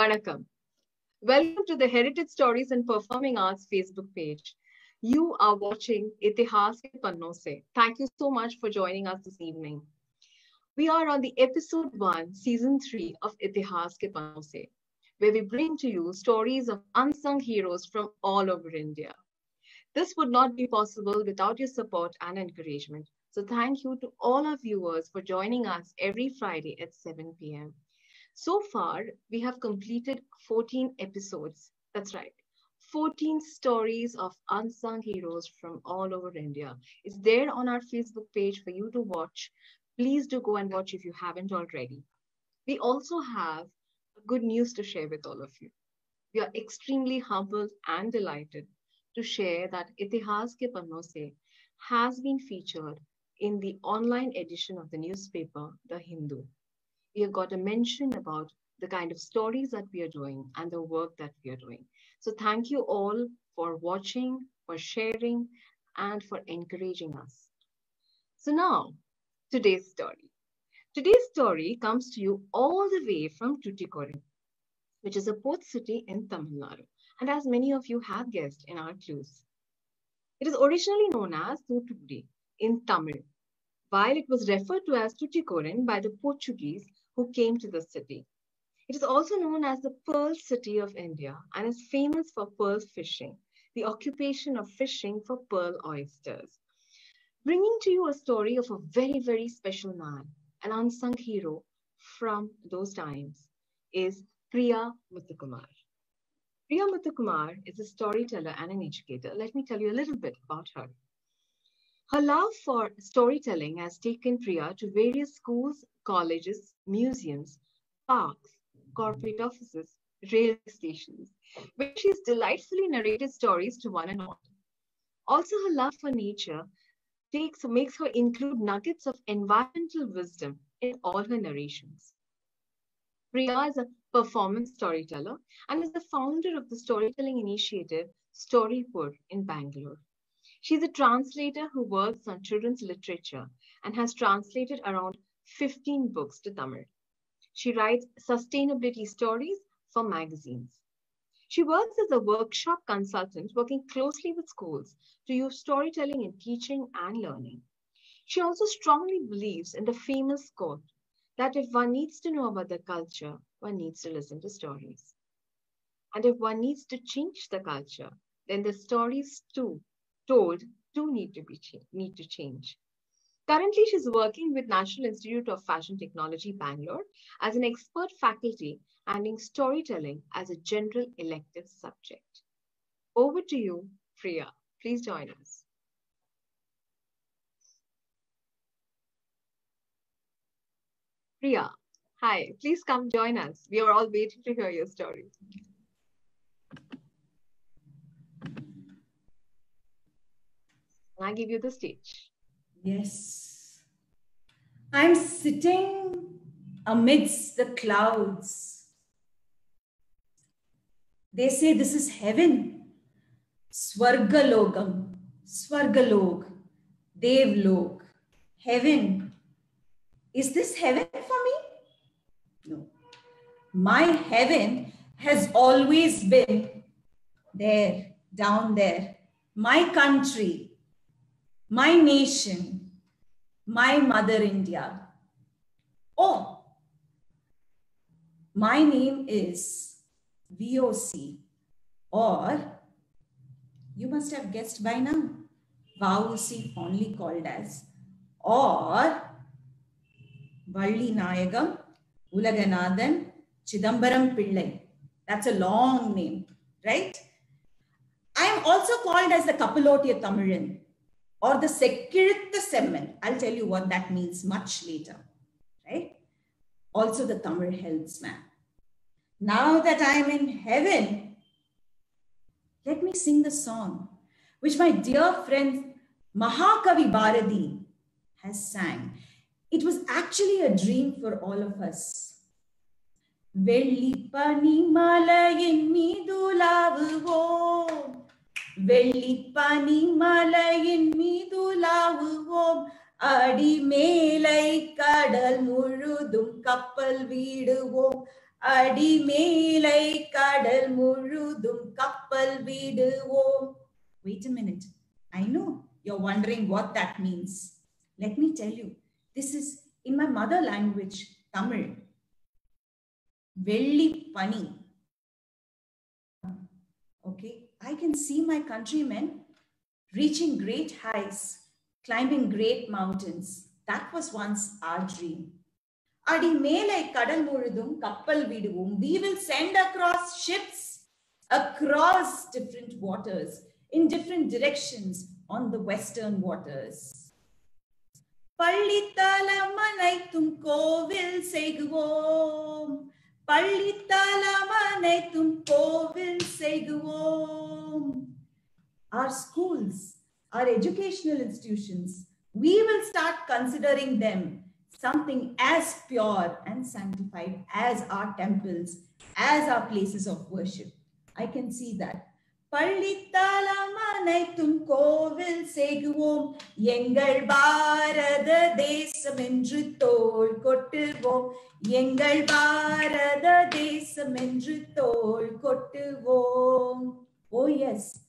Vanakkam. Welcome to the Heritage Stories and Performing Arts Facebook page. You are watching Itihaas Ke Pannon Se. Thank you so much for joining us this evening. We are on the episode 1, season 3 of Itihaas Ke Pannon Se, where we bring to you stories of unsung heroes from all over India. This would not be possible without your support and encouragement. So thank you to all our viewers for joining us every Friday at 7 p.m. So far, we have completed 14 episodes. That's right, 14 stories of unsung heroes from all over India. It's there on our Facebook page for you to watch. Please do go and watch if you haven't already. We also have good news to share with all of you. We are extremely humbled and delighted to share that Itihaas Ke Pannon Se has been featured in the online edition of the newspaper, The Hindu. We have got a mention about the kind of stories that we are doing and the work that we are doing. So thank you all for watching, for sharing, and for encouraging us. So now, today's story. Today's story comes to you all the way from Tuticorin, which is a port city in Tamil Nadu. And as many of you have guessed in our clues, it is originally known as Thoothukudi in Tamil, while it was referred to as Tuticorin by the Portuguese who came to the city. It is also known as the Pearl City of India and is famous for pearl fishing, the occupation of fishing for pearl oysters. Bringing to you a story of a very, very special man, an unsung hero from those times, is Priya Muthukumar. Priya Muthukumar is a storyteller and an educator. Let me tell you a little bit about her. Her love for storytelling has taken Priya to various schools, colleges, museums, parks, corporate offices, railway stations, where she has delightfully narrated stories to one and all. Also, her love for nature makes her include nuggets of environmental wisdom in all her narrations. Priya is a performance storyteller and is the founder of the storytelling initiative Storipur in Bangalore. She's a translator who works on children's literature and has translated around 15 books to Tamil. She writes sustainability stories for magazines. She works as a workshop consultant, working closely with schools to use storytelling in teaching and learning. She also strongly believes in the famous quote that if one needs to know about the culture, one needs to listen to stories. And if one needs to change the culture, then the stories too need to change. Currently, she's working with National Institute of Fashion Technology Bangalore as an expert faculty and in storytelling as a general elective subject. Over to you, Priya. Please join us. Priya, hi, please come join us. We are all waiting to hear your story. I give you the stage. Yes. I'm sitting amidst the clouds. They say this is heaven. Swargalogam, Swargalog, Devlog, heaven. Is this heaven for me? No. My heaven has always been there, down there. My country, my nation, my mother India. Oh, my name is VOC, or you must have guessed by now, Vausi fondly called as, or Vallinayagam Ulaganathan Chidambaram Pillai. That's a long name, right? I am also called as the Kappalottiya Tamizhan, or the Keerthika segment. I'll tell you what that means much later, right? Also the Tamil helmsman. Now that I'm in heaven, let me sing the song which my dear friend Mahakavi Bharati has sang. It was actually a dream for all of us. Velli pani malayin meedulavuvom, Velli pani malayin meedulavuvom, adi melai kadal murudum kappal veeduvom, அடிமேலை கடல் முழுதும் கப்பல் விடுவோம். Wait a minute. I know you're wondering what that means. Let me tell you. This is in my mother language, Tamil. Velli pani. Okay, I can see my countrymen reaching great heights, climbing great mountains. That was once our dream. Adi melai kadal muzhudum kappal viduvom. We will send across ships, across different waters, in different directions on the western waters. Palli thalamanai thum kovil seguvom. Palli thalamanai thum kovil seguvom. Our schools, our educational institutions, we will start considering them something as pure and sanctified as our temples, as our places of worship. I can see that. Pallithalamai thum kovil seguvom, engal bharatha desam endru thol kottuvom, engal bharatha desam endru thol kottuvom. Oh yes,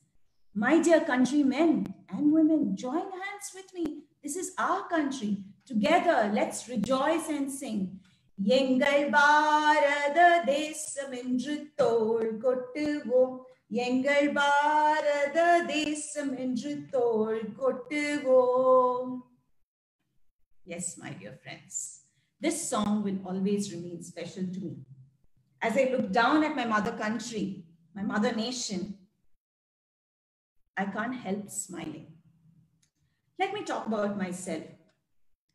my dear countrymen and women, join hands with me. This is our country. Together, let's rejoice and sing. Yengal Bharada Desam Endru Thol Kottuvom. Yengal Bharada Desam Endru Thol Kottuvom. Yes, my dear friends, this song will always remain special to me. As I look down at my mother country, my mother nation, I can't help smiling. Let me talk about myself.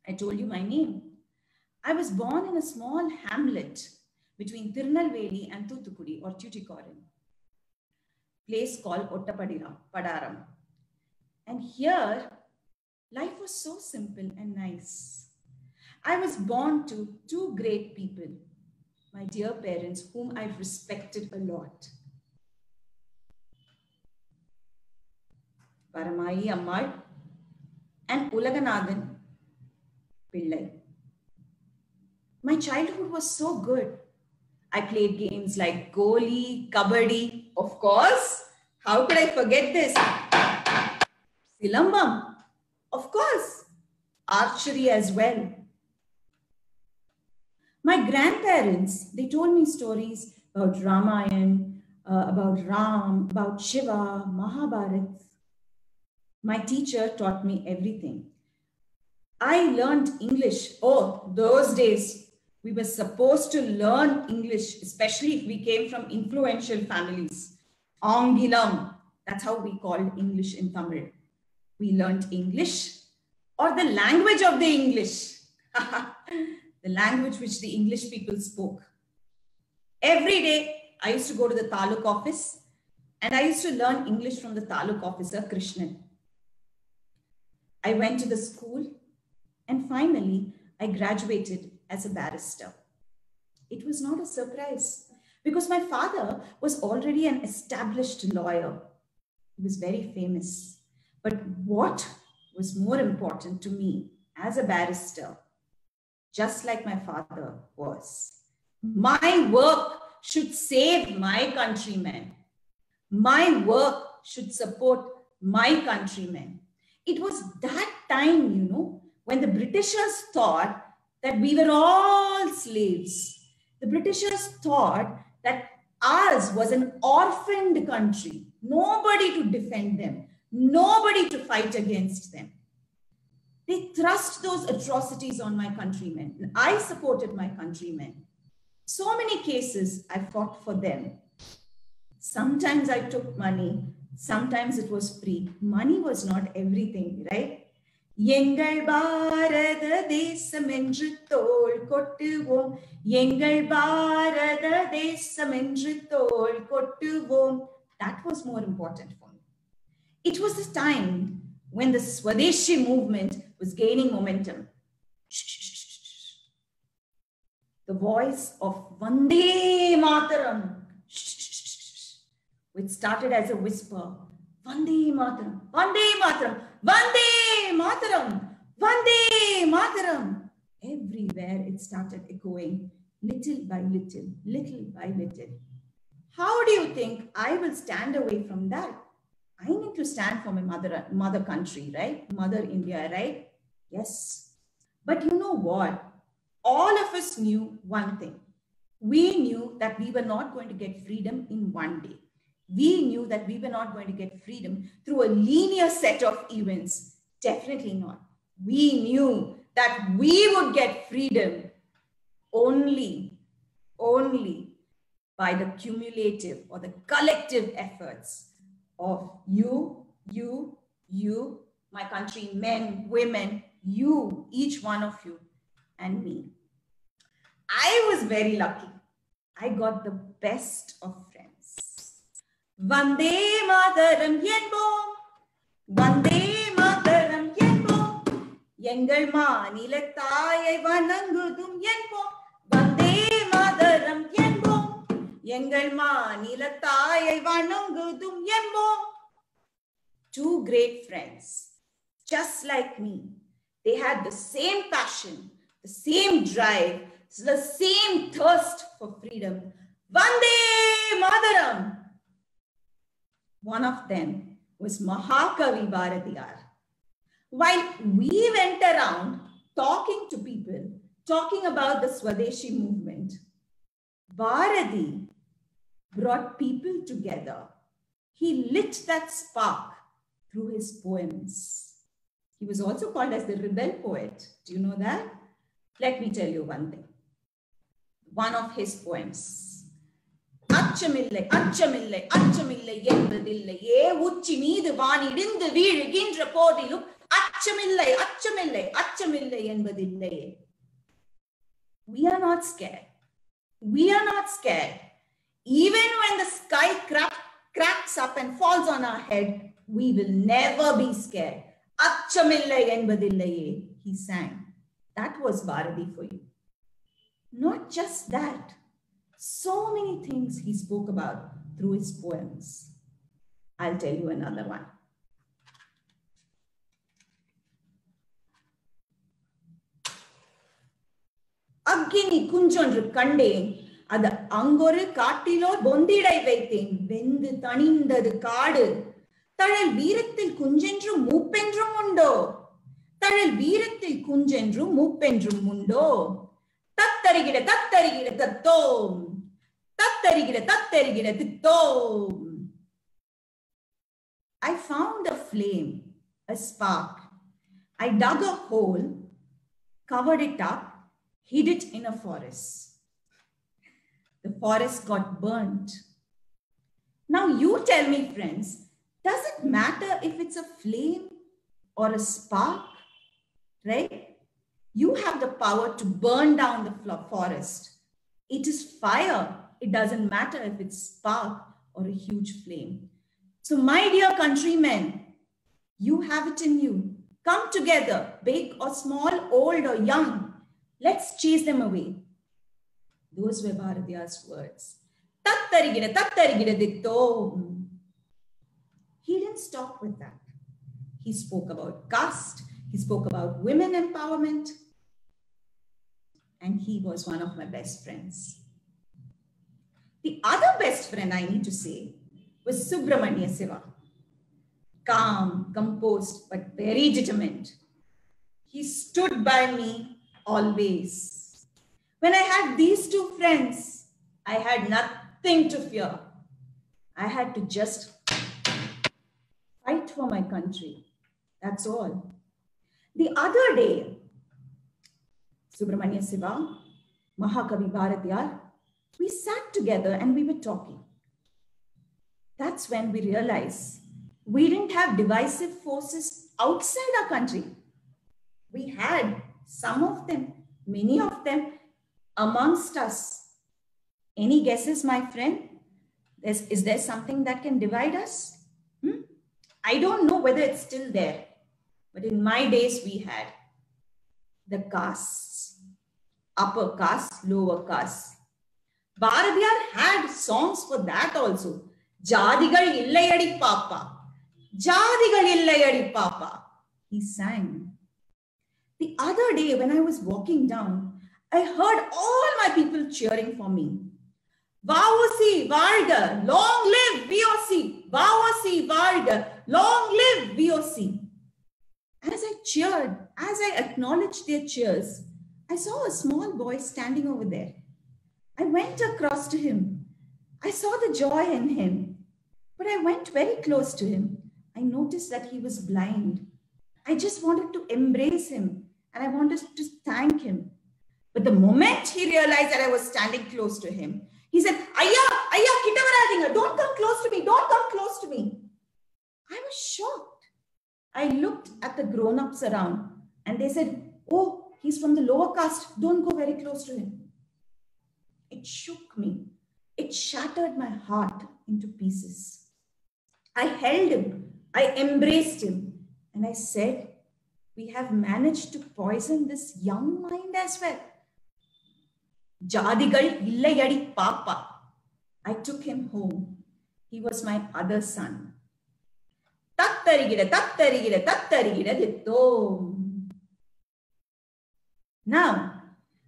I told you my name. I was born in a small hamlet between Tirunelveli and Thoothukudi or Tuticorin, place called Ottapadira Padaram. And here, life was so simple and nice. I was born to two great people, my dear parents, whom I've respected a lot. Paramayee Ammal and Ulaganathan Pillai. My childhood was so good. I played games like goli, kabaddi, of course. How could I forget this? Silambam, of course. Archery as well. My grandparents, they told me stories about Ramayana, about Ram, about Shiva, Mahabharata. My teacher taught me everything. I learned English. Oh, those days we were supposed to learn English, especially if we came from influential families. Aangilam, that's how we called English in Tamil. We learned English or the language of the English, the language which the English people spoke. Every day I used to go to the taluk office and I used to learn English from the taluk officer, Krishnan. I went to the school. And finally, I graduated as a barrister. It was not a surprise because my father was already an established lawyer. He was very famous. But what was more important to me as a barrister, just like my father was, my work should save my countrymen. My work should support my countrymen. It was that time, you know, when the Britishers thought that we were all slaves. The Britishers thought that ours was an orphaned country. Nobody to defend them. Nobody to fight against them. They thrust those atrocities on my countrymen. I supported my countrymen. So many cases I fought for them. Sometimes I took money. Sometimes it was free. Money was not everything, right? எங்கள் பாரத தேசம் என்று தோல் கொட்டுவோம், எங்கள் பாரத தேசம் என்று தோல் கொட்டுவோம். That was more important for me. It was the time when the Swadeshi movement was gaining momentum. The voice of Vande Mataram, which started as a whisper, Vande Mataram, Vande Mataram, Vande Mataram, Vande Mataram. Everywhere it started echoing, little by little, little by little. How do you think I will stand away from that? I need to stand for my mother country, right? Mother India, right? Yes. But you know what? All of us knew one thing. We knew that we were not going to get freedom in one day. We knew that we were not going to get freedom through a linear set of events. Definitely not. We knew that we would get freedom only by the cumulative or the collective efforts of you, my country, men, women, you, each one of you, and me. I was very lucky. I got the best of friends. Vande Mataram Yenbom, Vande Mataram Yenbom, Yengal Manilathai Vanangudum Yenbom, Vande Mataram Yenbom, Yengal Manilathai Vanangudum Yenbom. Two great friends, just like me. They had the same passion, the same drive, so the same thirst for freedom. Vande Mataram. One of them was Mahakavi Bharati. While we went around talking to people, talking about the Swadeshi movement, Bharati brought people together. He lit that spark through his poems. He was also called as the rebel poet. Do you know that? Let me tell you one thing. One of his poems. Achamille, Achamille, Achamille, Yenbadille, Ye Uchi Needu Vani Dindu Veedu Gindra Podilu, Achamille, Achamille, Achamille, Yenbadille. We are not scared. We are not scared. Even when the sky cracks up and falls on our head, we will never be scared. Achamille, Yenbadille, he sang. That was Bharati for you. Not just that, so many things he spoke about through his poems. I'll tell you another one. Agini kunjondru kande, adu angoru kaatilo bondidai veithen, vendu tanindadu kaadu, tharal veerathil kunjendru moopendrum undo. Taril veerathil kunjendrum moopendrum undo. Tattarigida tattom. Tattarigida tattom. I found a flame, a spark. I dug a hole, covered it up, hid it in a forest. The forest got burnt. Now you tell me, friends, does it matter if it's a flame or a spark? Right? You have the power to burn down the forest. It is fire. It doesn't matter if it's spark or a huge flame. So my dear countrymen, you have it in you. Come together, big or small, old or young. Let's chase them away. Those were Bharatiya's words. Tattarigida, tattarigida ditto. He didn't stop with that. He spoke about caste. He spoke about women empowerment, and he was one of my best friends. The other best friend I need to say was Subramanya Siva. Calm, composed, but very determined. He stood by me always. When I had these two friends, I had nothing to fear. I had to just fight for my country. That's all. The other day, Subramanya Siva, Mahakavi Bharati, we sat together and we were talking. That's when we realized we didn't have divisive forces outside our country. We had some of them, many of them amongst us. Any guesses, my friend? Is there something that can divide us? I don't know whether it's still there. But in my days, we had the castes, upper caste, lower caste. Bharatiya had songs for that also. Jadigal illayadi papa. Jadigal illayadi papa. He sang. The other day when I was walking down, I heard all my people cheering for me. Vavosi Varda, long live VOC. Vavosi Varda, long live VOC. As I cheered, as I acknowledged their cheers, I saw a small boy standing over there. I went across to him. I saw the joy in him, but I went very close to him. I noticed that he was blind. I just wanted to embrace him and I wanted to thank him. But the moment he realized that I was standing close to him, he said, "Ayya, ayya, kitta varadinga, don't come close to me, don't come close to me." I was shocked. I looked at the grown-ups around and they said, "Oh, he's from the lower caste, don't go very close to him." It shook me. It shattered my heart into pieces. I held him, I embraced him, and I said, "We have managed to poison this young mind as well." Jadigal illayadi papa. I took him home. He was my other son. Tattarigida, tattarigida ditto. Now,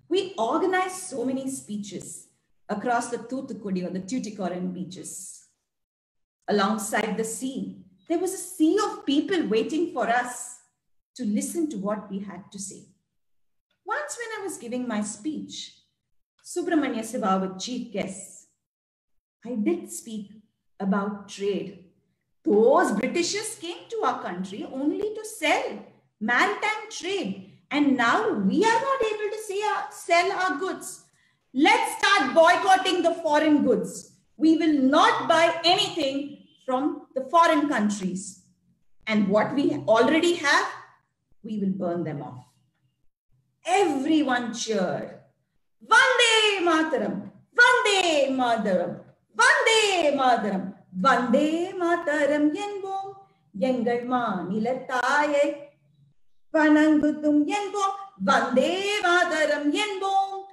we organized so many speeches across the Thoothukudi or the Tuticorin beaches. Alongside the sea, there was a sea of people waiting for us to listen to what we had to say. Once when I was giving my speech, Subramanya Siva was chief guest. I did speak about trade. Those Britishers came to our country only to sell maritime trade. And now we are not able to sell our goods. Let's start boycotting the foreign goods. We will not buy anything from the foreign countries. And what we already have, we will burn them off. Everyone cheered. Vande Mataram, Vande Mataram, Vande Mataram, Vande Mataram Yenbom, Yengal Manilathaye, Panangutum Yenbom, Vande Mataram Yenbom,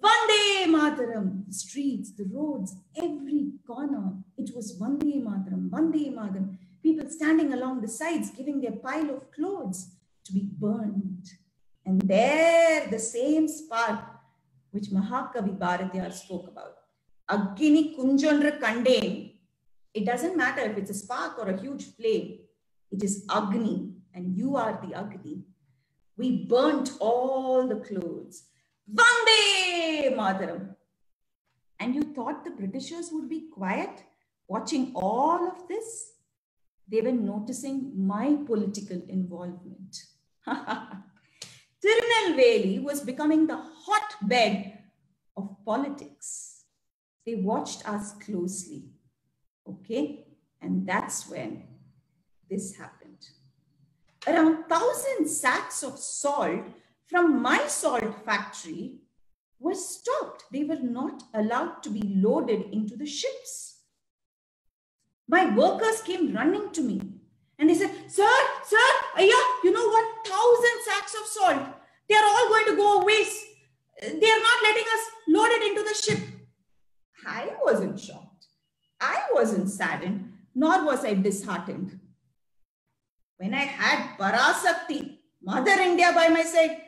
Vande Mataram. The streets, the roads, every corner, it was Vande Mataram, Vande Mataram. People standing along the sides, giving their pile of clothes to be burned. And there, the same spark which Mahakavi Bharati spoke about. Agini kunjandra kande. It doesn't matter if it's a spark or a huge flame. It is Agni and you are the Agni. We burnt all the clothes. Vande Mataram. And you thought the Britishers would be quiet watching all of this? They were noticing my political involvement. Tirunelveli was becoming the hotbed of politics. They watched us closely. Okay, and that's when this happened. Around 1,000 sacks of salt from my salt factory were stopped. They were not allowed to be loaded into the ships. My workers came running to me and they said, "Sir, sir, ayya, you know what? 1,000 sacks of salt. They are all going to go waste. They are not letting us load it into the ship." I wasn't shocked. I wasn't saddened, nor was I disheartened. When I had Parasakti, Mother India by my side,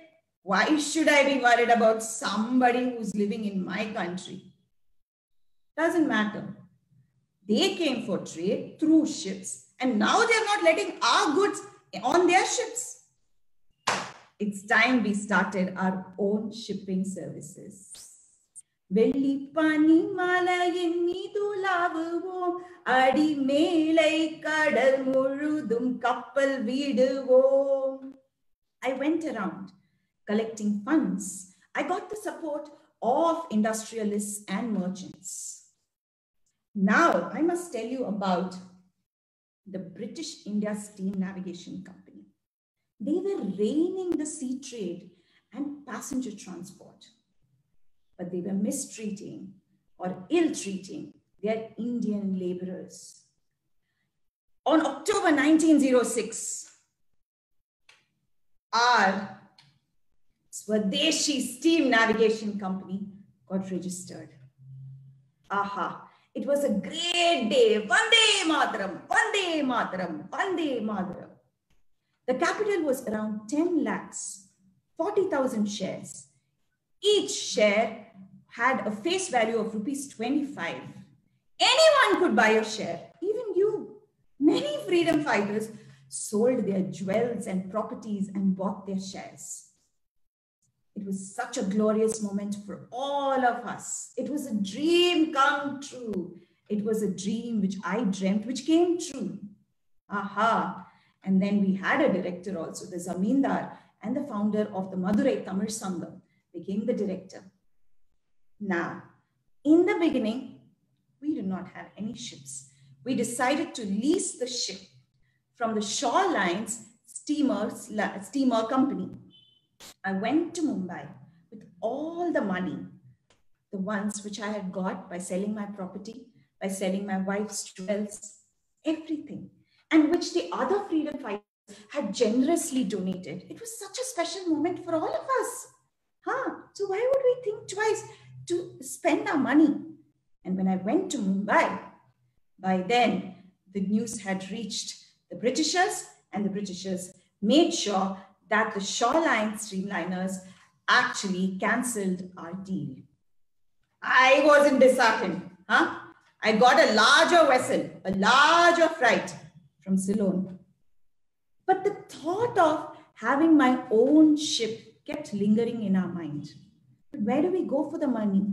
why should I be worried about somebody who's living in my country? Doesn't matter. They came for trade through ships and now they're not letting our goods on their ships. It's time we started our own shipping services. Velli pani malayen nidulavuvom adi melai kadal murudum kappal viduvom. I went around collecting funds. I got the support of industrialists and merchants. Now I must tell you about the British India Steam Navigation Company. They were reigning the sea trade and passenger transport, but they were mistreating or ill-treating their Indian laborers. On October 1906, our Swadeshi Steam Navigation Company got registered. Aha, it was a great day. Vande Mataram, Vande Mataram, Vande Mataram. The capital was around 10 lakhs, 40,000 shares. Each share had a face value of ₹25. Anyone could buy a share, even you. Many freedom fighters sold their jewels and properties and bought their shares. It was such a glorious moment for all of us. It was a dream come true. It was a dream which I dreamt, which came true. Aha. And then we had a director also, the Zamindar, and the founder of the Madurai Tamil Sangam became the director. Now, in the beginning, we did not have any ships. We decided to lease the ship from the Shorelines Steamer Company. I went to Mumbai with all the money, the ones which I had got by selling my property, by selling my wife's jewels, everything, and which the other freedom fighters had generously donated. It was such a special moment for all of us. Huh? So why would we think twice to spend our money? And when I went to Mumbai, by then the news had reached the Britishers, and the Britishers made sure that the Shoreline Streamliners actually cancelled our deal. I wasn't disheartened, huh? I got a larger vessel, a larger freight from Ceylon. But the thought of having my own ship kept lingering in our mind. But where do we go for the money?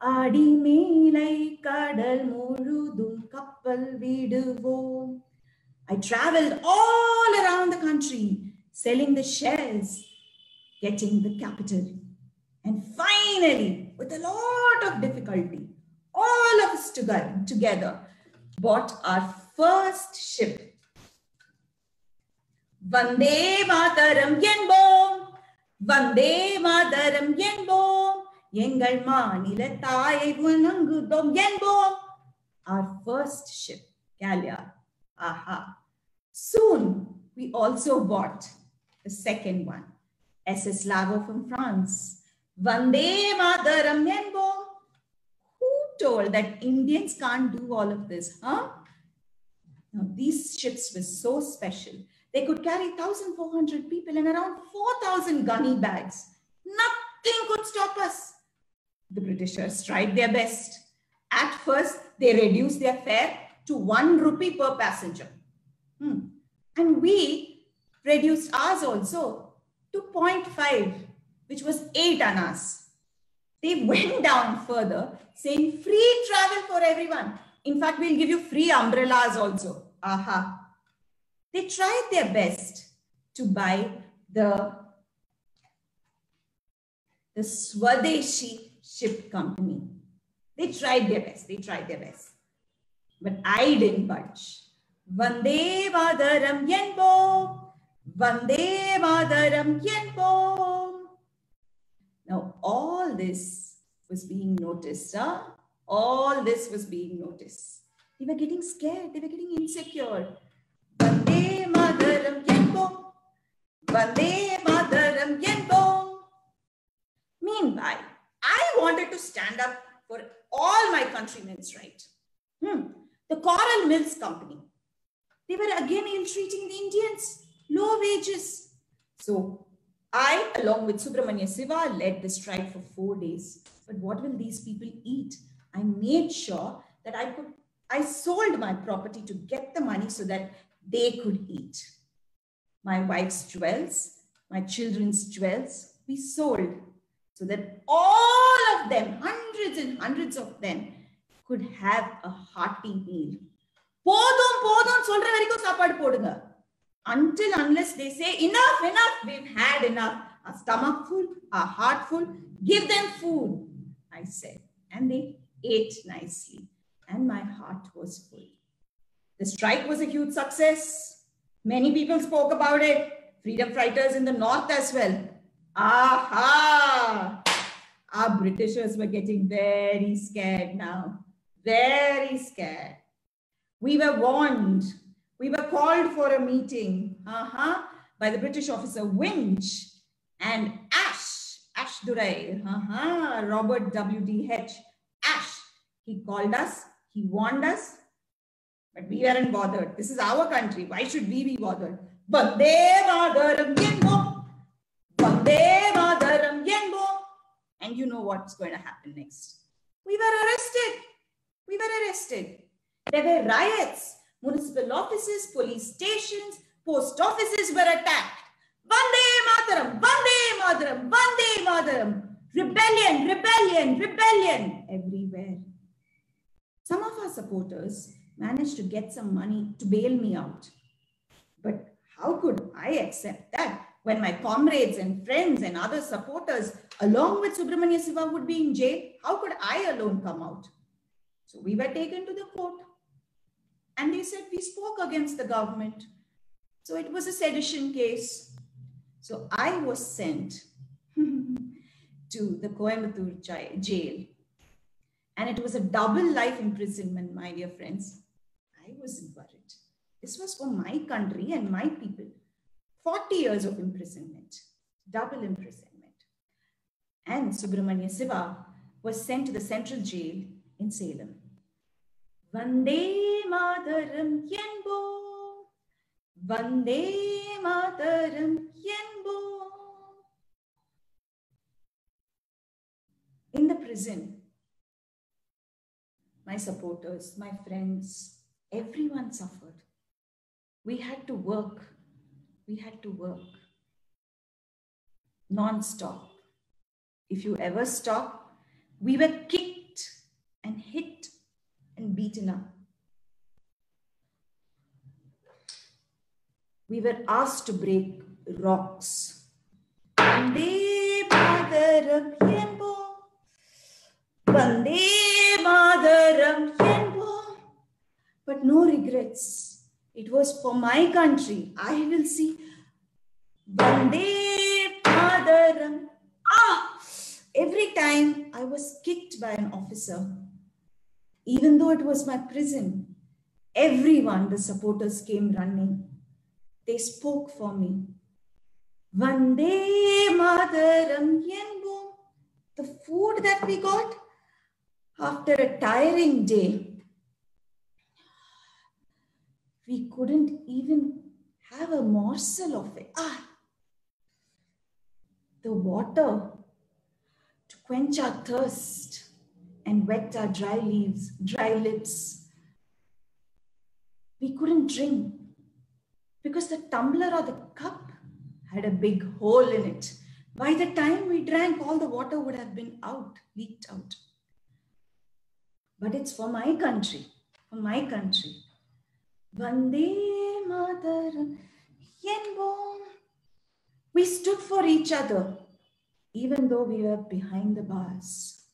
Adi meelai kadal murudum kappal viduvom. I traveled all around the country, selling the shares, getting the capital. And finally, with a lot of difficulty, all of us together bought our first ship. Vande Mataram Yenbom, Vande Mataram Yenbom, Yengal Manila Thai Vanangudom Yenbom. Our first ship, Galia. Aha. Soon, we also bought the second one, SS Lago from France. Vande Mataram Yenbom. Who told that Indians can't do all of this, huh? Now, these ships were so special. They could carry 1,400 people and around 4,000 gunny bags. Nothing could stop us. The Britishers tried their best. At first, they reduced their fare to ₹1 per passenger. And we reduced ours also to 0.5, which was 8 annas. They went down further, saying free travel for everyone. In fact, we'll give you free umbrellas also. Aha. They tried their best to buy the Swadeshi Ship Company. They tried their best. But I didn't budge. Vande Mataram Yenbom. Vande Mataram Yenbom. Now, all this was being noticed, huh? All this was being noticed. They were getting scared. They were getting insecure. Vande Mataram Yenbom. Vande Mataram Yenbom. Meanwhile, I wanted to stand up for all my countrymen's right. The Coral Mills Company. They were again ill-treating the Indians. Low wages. So I, along with Subramanya Siva, led the strike for 4 days. But what will these people eat? I made sure that I sold my property to get the money so that they could eat. My wife's jewels, my children's jewels, we sold so that all of them, hundreds and hundreds of them, could have a hearty meal. Until unless they say, enough, enough, we've had enough. Our stomach full, our heart full, give them food, I said. And they ate nicely, and my heart was full. The strike was a huge success. Many people spoke about it. Freedom fighters in the north as well. Aha! Our Britishers were getting very scared now. Very scared. We were warned. We were called for a meeting by the British officer Winch and Ashe Durai, Robert W.D.H. Ashe. He called us, he warned us, but we weren't bothered. This is our country. Why should we be bothered? Vande Mataram Yenbom. Vande Mataram Yenbom. mind, you know what's going to happen next. We were arrested. We were arrested. There were riots. Municipal offices, police stations, post offices were attacked. Vande Mataram, Vande Mataram, Vande Mataram. Rebellion, rebellion, rebellion everywhere. Some of our supporters managed to get some money to bail me out. But how could I accept that when my comrades and friends and other supporters along with Subramanya Siva would be in jail? How could I alone come out? So we were taken to the court and they said we spoke against the government. So it was a sedition case. So I was sent to the Coimbatore jail. And it was a double life imprisonment, my dear friends. I wasn't worried. This was for my country and my people. 40 years of imprisonment, double imprisonment. And Subramanya Siva was sent to the central jail in Salem. Vande Mataram Yenbo, Vande Mataram Yenbo. In the prison, my supporters, my friends, everyone suffered. We had to work. We had to work non-stop. If you ever stop, we were kicked and hit and beaten up. We were asked to break rocks. Vande Mataram Yenbo, Vande Mataram Yenbo. But no regrets. It was for my country. I will see Vande Mataram. Ah! Every time I was kicked by an officer, even though it was my prison, everyone, the supporters came running. They spoke for me. Vande Mataram Yenbo. The food that we got after a tiring day, we couldn't even have a morsel of it. Ah, the water to quench our thirst and wet our dry lips. We couldn't drink because the tumbler or the cup had a big hole in it. By the time we drank, all the water would have been out, leaked out. But it's for my country, for my country. Vande Mataram Yenbo. We stood for each other, even though we were behind the bars.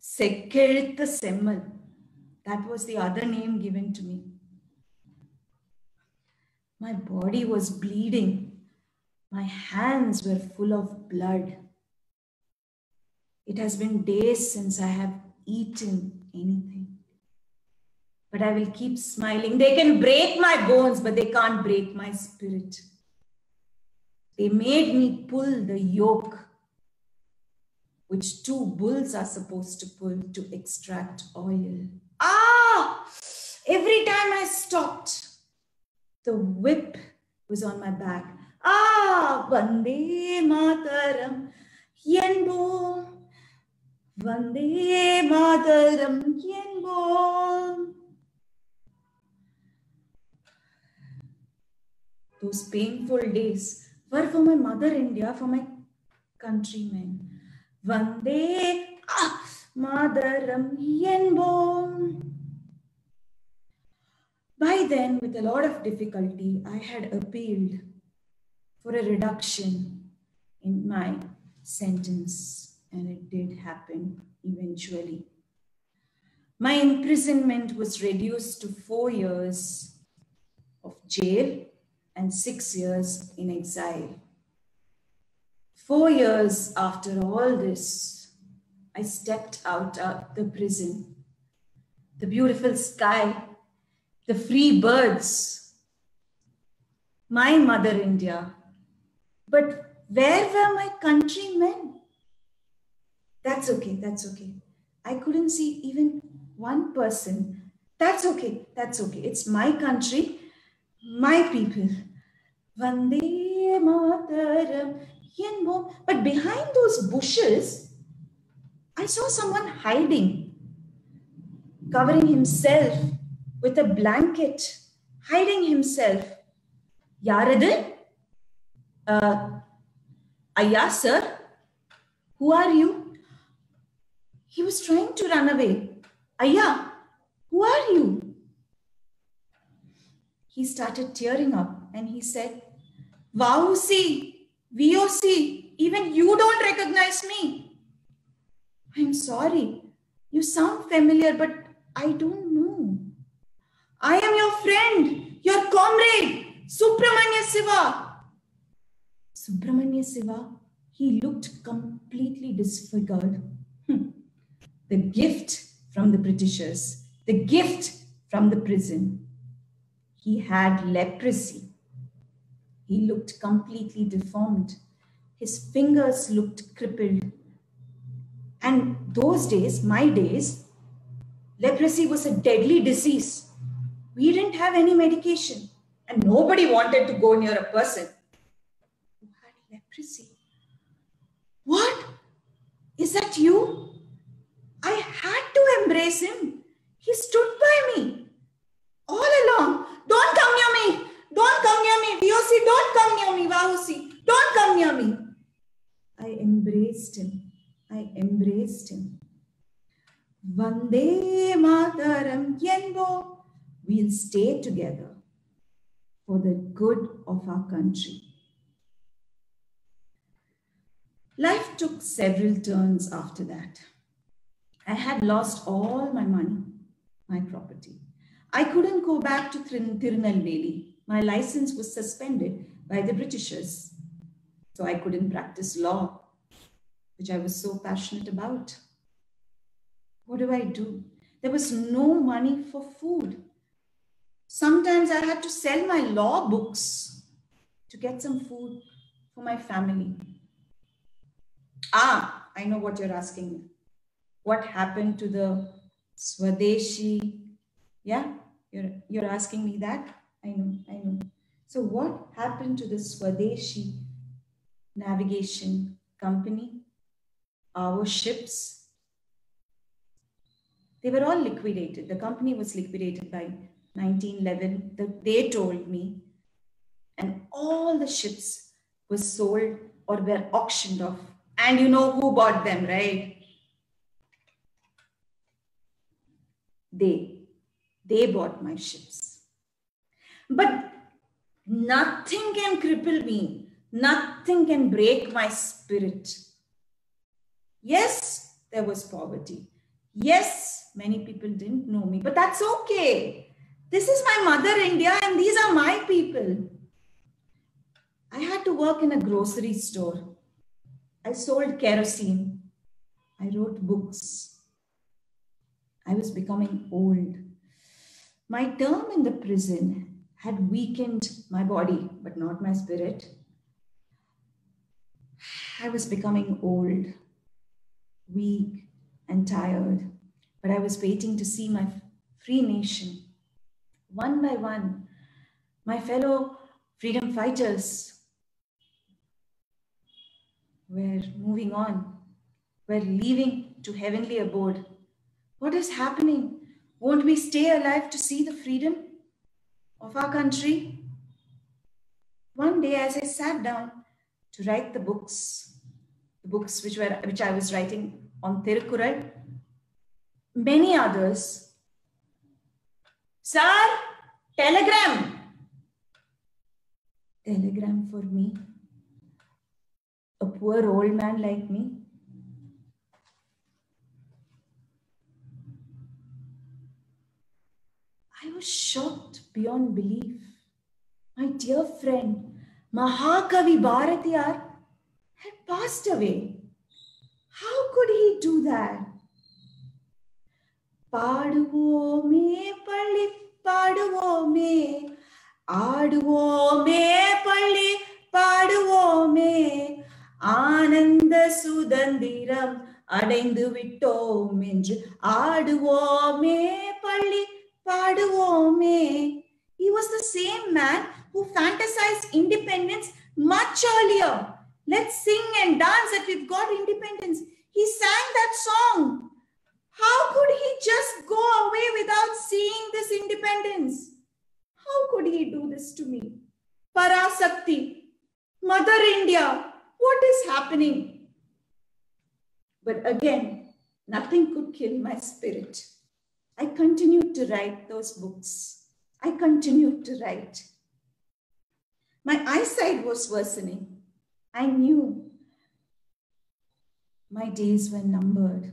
Sekeritha Semmal, that was the other name given to me. My body was bleeding. My hands were full of blood. It has been days since I have eaten anything. But I will keep smiling. They can break my bones, but they can't break my spirit. They made me pull the yoke, which two bulls are supposed to pull to extract oil. Ah! Every time I stopped, the whip was on my back. Ah! Vande Mataram Yenbo. Vande Mataram Yenbo. Those painful days were for my mother India, for my countrymen. Vande Mataram Yenbo. By then, with a lot of difficulty, I had appealed for a reduction in my sentence, and it did happen eventually. My imprisonment was reduced to 4 years of jail and 6 years in exile. 4 years after all this, I stepped out of the prison. The beautiful sky, the free birds, my mother India. But where were my countrymen? That's okay, that's okay. I couldn't see even one person. That's okay, that's okay. It's my country, my people. Vande Mataram here and more. But behind those bushes, I saw someone hiding, covering himself with a blanket, hiding himself. Yaradil? Ayya, sir, who are you? He was trying to run away. Ayya, who are you? He started tearing up and he said, Wow, see, VOC, even you don't recognize me. I'm sorry, you sound familiar, but I don't know. I am your friend, your comrade, Subramanya Siva. Subramanya Siva, he looked completely disfigured. The gift from the Britishers, the gift from the prison. He had leprosy. He looked completely deformed. His fingers looked crippled. And those days, my days, leprosy was a deadly disease. We didn't have any medication and nobody wanted to go near a person who had leprosy. What? Is that you? I had to embrace him. He stood by me all along. Don't come near me. Don't come near me, VOC, don't come near me, Vahusi, don't come near me. I embraced him. I embraced him. Vande Mataram Yenbo. We'll stay together for the good of our country. Life took several turns after that. I had lost all my money, my property. I couldn't go back to Tirunelveli. My license was suspended by the Britishers. So I couldn't practice law, which I was so passionate about. What do? There was no money for food. Sometimes I had to sell my law books to get some food for my family. Ah, I know what you're asking me. What happened to the Swadeshi? Yeah, you're asking me that? I know, I know. So what happened to the Swadeshi Navigation Company? Our ships? They were all liquidated. The company was liquidated by 1911, they told me. And all the ships were sold or were auctioned off. And you know who bought them, right? They bought my ships. But nothing can cripple me. Nothing can break my spirit. Yes, there was poverty. Yes, many people didn't know me, but that's okay. This is my mother India and these are my people. I had to work in a grocery store. I sold kerosene. I wrote books. I was becoming old. My term in the prison had weakened my body, but not my spirit. I was becoming old, weak and tired, but I was waiting to see my free nation. One by one, my fellow freedom fighters were moving on, were leaving to heavenly abode. What is happening? Won't we stay alive to see the freedom of our country? One day as I sat down to write the books which I was writing on Tirukkural, many others, Sir, telegram! Telegram for me, a poor old man like me. I was shocked beyond belief. My dear friend, Mahakavi Bharati had passed away. How could he do that? Paaduvo me palli paaduvo me Ananda Sudandiram Adaindu vittom endru Aaduvo me palli. He was the same man who fantasized independence much earlier. Let's sing and dance that we've got independence. He sang that song. How could he just go away without seeing this independence? How could he do this to me? Parasakti, Mother India, what is happening? But again, nothing could kill my spirit. I continued to write those books. I continued to write. My eyesight was worsening. I knew my days were numbered.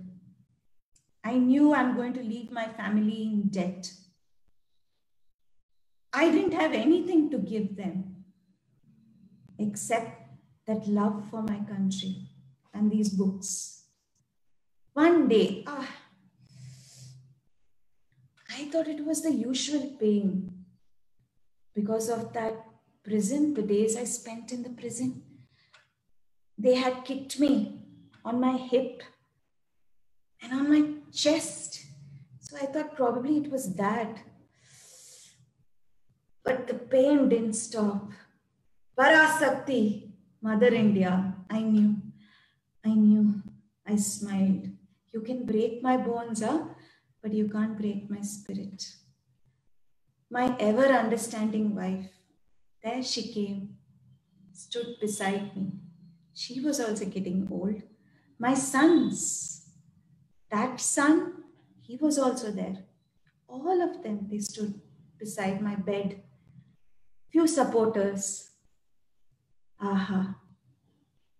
I knew I'm going to leave my family in debt. I didn't have anything to give them except that love for my country and these books. One day, I thought it was the usual pain because of that prison, the days I spent in the prison. They had kicked me on my hip and on my chest. So I thought probably it was that. But the pain didn't stop. Parasakti, Mother India, I knew, I smiled. You can break my bones, huh? But you can't break my spirit. My ever understanding wife, there she came, stood beside me. She was also getting old. My sons, that son, he was also there. All of them, they stood beside my bed. Few supporters. Aha,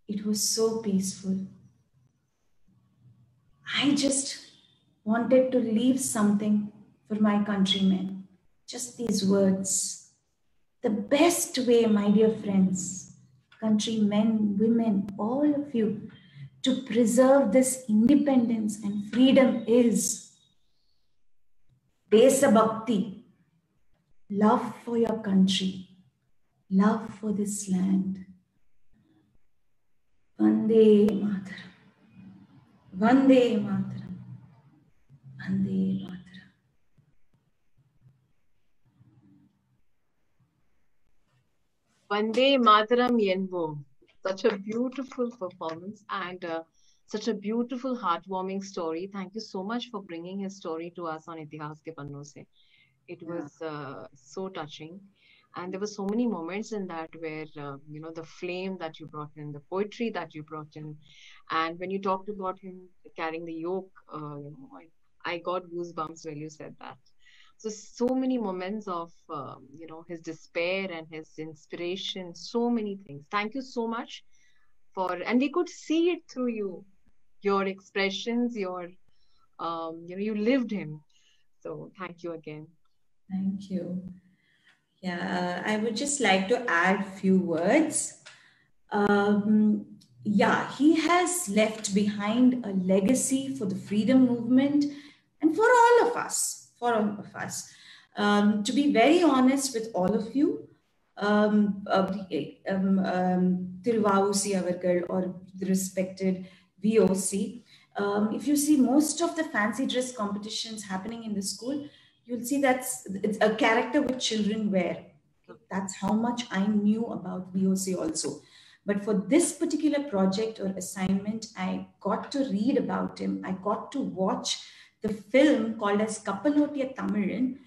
it was so peaceful. I just wanted to leave something for my countrymen. Just these words. The best way, my dear friends, countrymen, women, all of you, to preserve this independence and freedom is Desabhakti. Love for your country. Love for this land. Vande Mataram. Vande Mataram. Vande Mataram. Vande Mataram Yenbo. Such a beautiful performance and such a beautiful, heartwarming story. Thank you so much for bringing his story to us on Itihaas Ke Pannon Se. It was so touching, and there were so many moments in that where you know, the flame that you brought in, the poetry that you brought in, and when you talked about him carrying the yoke, you know, I got goosebumps when you said that. So many moments of you know, his despair and his inspiration, so many things. Thank you so much for, and we could see it through you, your expressions, your you know, you lived him. So thank you again. Thank you. Yeah, I would just like to add a few words. Yeah, he has left behind a legacy for the freedom movement and for all of us, to be very honest with all of you, Thiruvavussi Avargal or the respected VOC, if you see most of the fancy dress competitions happening in the school, you'll see that's it's a character which children wear. That's how much I knew about VOC also. But for this particular project or assignment, I got to read about him. I got to watch the film called as Kappalottiya Tamizhan,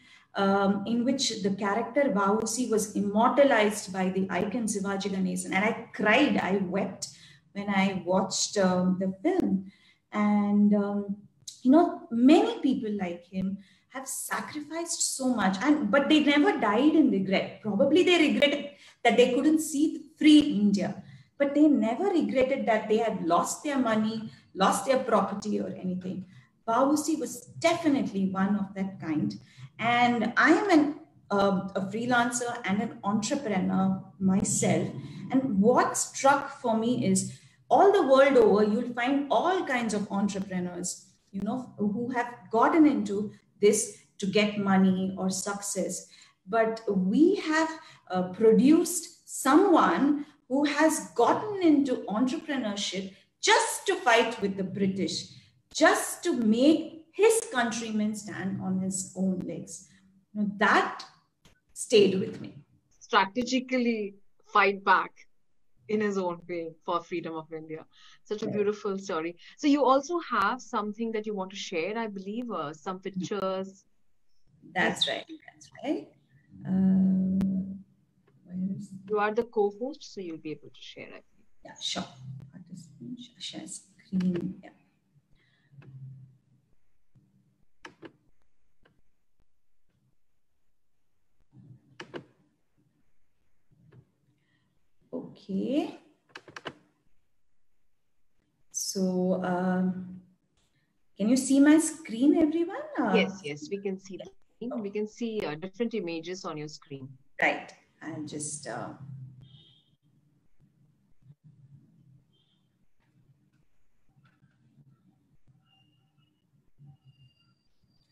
in which the character Vavussi was immortalized by the icon Sivaji Ganesan. And I cried, I wept when I watched the film. And, you know, many people like him have sacrificed so much, and but they never died in regret. Probably they regretted that they couldn't see free India, but they never regretted that they had lost their money, lost their property or anything. Vavussi was definitely one of that kind. And I am a freelancer and an entrepreneur myself. And what struck for me is all the world over, you'll find all kinds of entrepreneurs, you know, who have gotten into this to get money or success. But we have produced someone who has gotten into entrepreneurship just to fight with the British, just to make his countrymen stand on his own legs. Now, that stayed with me. Strategically fight back. in his own way for freedom of India. Such a beautiful story. So you also have something that you want to share, I believe, some pictures. That's right. That's right. You are the co-host, so you'll be able to share it. Yeah, sure. I'll just share screen. Yeah. Okay, so can you see my screen, everyone? Yes, yes, we can see that. We can see different images on your screen. Right, I'll just...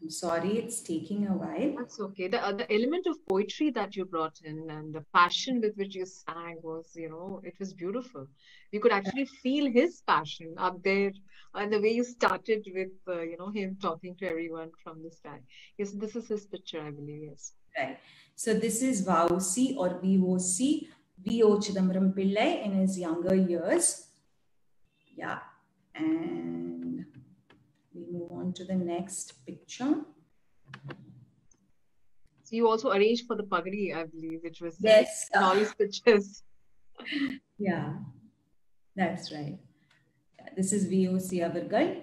I'm sorry, it's taking a while. That's okay. The element of poetry that you brought in and the passion with which you sang was, you know, it was beautiful. You could actually feel his passion up there, and the way you started with, you know, him talking to everyone from the sky. Yes, this is his picture, I believe. Yes. Right. So this is Vausi or VOC, V.O. Chidambaram Pillai in his younger years. Yeah. And we move on to the next picture. So you also arranged for the pagadi, I believe, which was yes, all these pictures. Yeah, that's right. Yeah, this is VOC Avargal.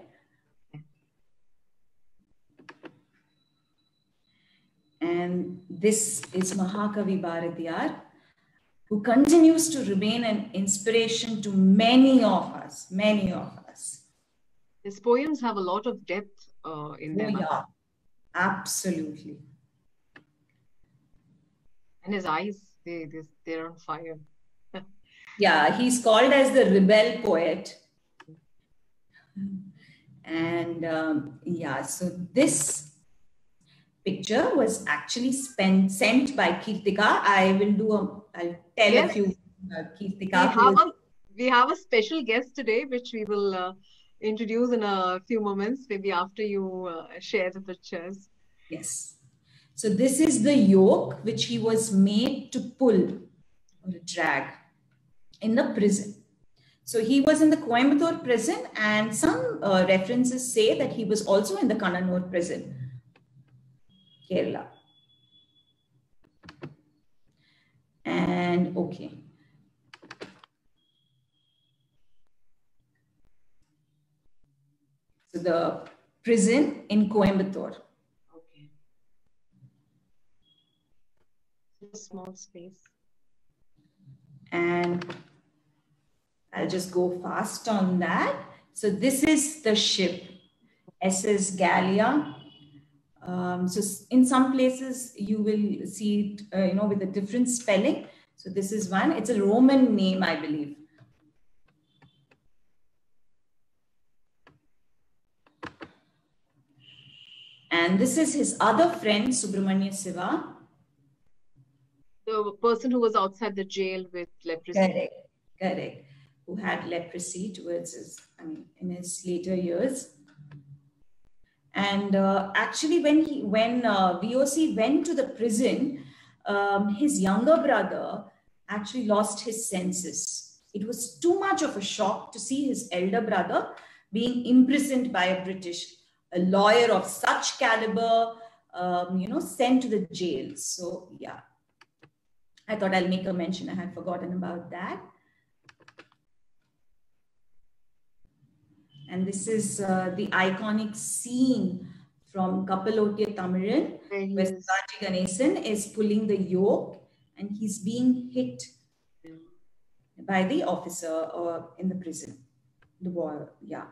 And this is Mahakavi Bharati, who continues to remain an inspiration to many of us, His poems have a lot of depth in them. Yeah, absolutely. And his eyes, they're on fire. Yeah, he's called as the rebel poet. And yeah, so this picture was actually sent by Keerthika. I'll tell a few Keerthika. We have a special guest today, which we will... introduce in a few moments, maybe after you share the pictures. Yes. So this is the yoke which he was made to pull or drag in the prison. So he was in the Coimbatore prison, and some references say that he was also in the Kannanur prison, Kerala. And okay. To the prison in Coimbatore. Okay. A small space. And I'll just go fast on that. So this is the ship, SS Gaelia. So in some places you will see it, you know, with a different spelling. So this is one. It's a Roman name, I believe. And this is his other friend, Subramanya Siva. The person who was outside the jail with leprosy. Correct, correct. Who had leprosy towards his, I mean, in his later years. And actually when VOC went to the prison, his younger brother actually lost his senses. It was too much of a shock to see his elder brother being imprisoned by a British a lawyer of such caliber, you know, sent to the jail. So, yeah, I thought I'll make a mention. I had forgotten about that. And this is the iconic scene from Kappalottiya Tamizhan, where Sivaji Ganesan is pulling the yoke and he's being hit by the officer in the prison, the wall, yeah.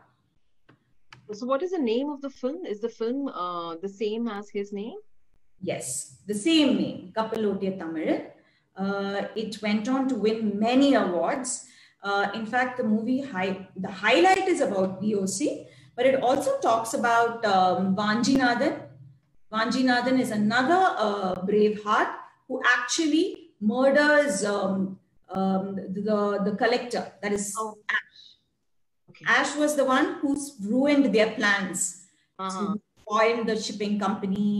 So what is the name of the film? Is the film the same as his name? Yes, the same name, Kappalottiya Tamizhan. It went on to win many awards. In fact, the movie, the highlight is about VOC, but it also talks about Vanchinathan. Vanchinathan is another brave heart who actually murders the collector, that is Ashe. Okay. Ashe was the one who's ruined their plans. So spoiled the shipping company,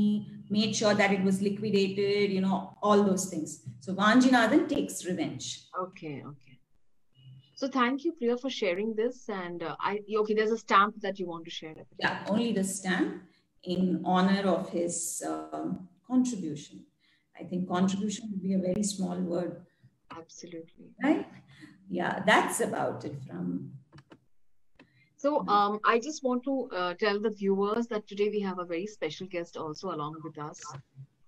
made sure that it was liquidated, you know, all those things. So Vanchinathan takes revenge. Okay, okay. So thank you, Priya, for sharing this. And okay, there's a stamp that you want to share. Yeah, only the stamp in honor of his contribution. I think contribution would be a very small word. Absolutely. Right? Yeah, that's about it from... So I just want to tell the viewers that today we have a very special guest also along with us.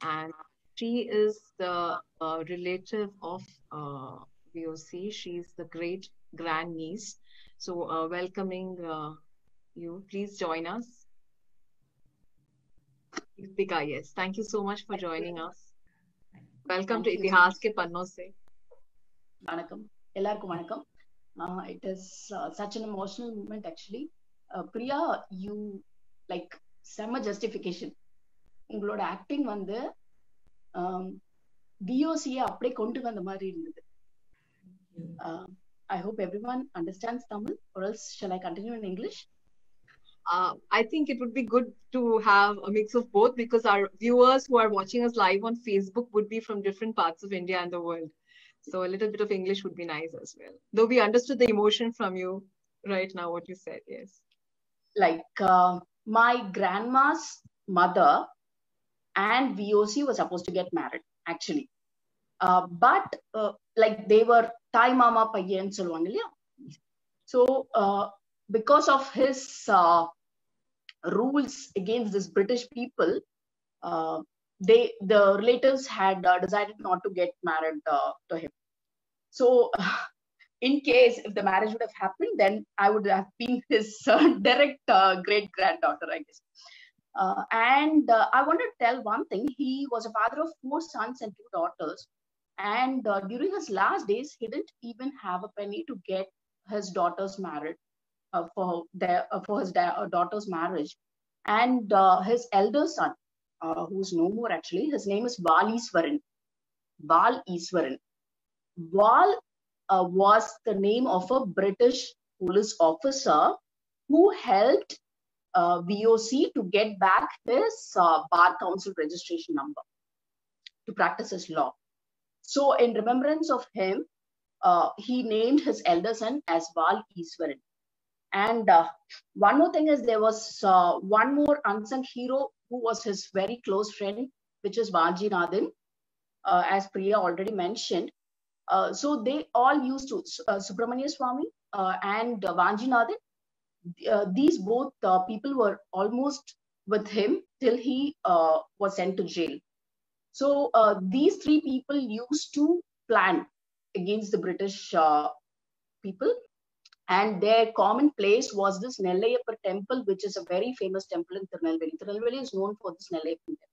And she is the relative of VOC. She's the great grandniece. So welcoming you. Please join us. Keerthika, yes. Thank you so much for joining us. Welcome to Itihaas Ke Pannon Se. Vanakkam. Ellarkum vanakkam. It is such an emotional moment, actually. Priya, you like summer justification. Ungloda acting vandu VOC appadi kondu vandha mari irundhathu. I hope everyone understands Tamil, or else shall I continue in English? I think it would be good to have a mix of both, because our viewers who are watching us live on Facebook would be from different parts of India and the world. So a little bit of English would be nice as well. Though we understood the emotion from you right now, what you said, yes. Like my grandma's mother and VOC were supposed to get married, actually. But like they were Thai mama payyan solvangalya. So because of his rules against this British people, the relatives had decided not to get married to him. So in case if the marriage would have happened, then I would have been his direct great-granddaughter, I guess. I want to tell one thing. He was a father of 4 sons and 2 daughters. And during his last days, he didn't even have a penny to get his daughters married for his daughter's marriage. And his elder son, who's no more actually, his name is Valeeswaran. Valeeswaran. Val was the name of a British police officer who helped VOC to get back his Bar Council registration number to practice his law. So in remembrance of him, he named his elder son as Valeeswaran. And one more thing is there was one more unsung hero who was his very close friend, which is Vanchinathan, as Priya already mentioned. So they all used to, Subramanya Swami and Vanchinathan, these both people were almost with him till he was sent to jail. So these 3 people used to plan against the British people. And their common place was this Nellaiyappar Temple, which is a very famous temple in Tirunelveli. Tirunelveli is known for this Nellaiyappar Temple.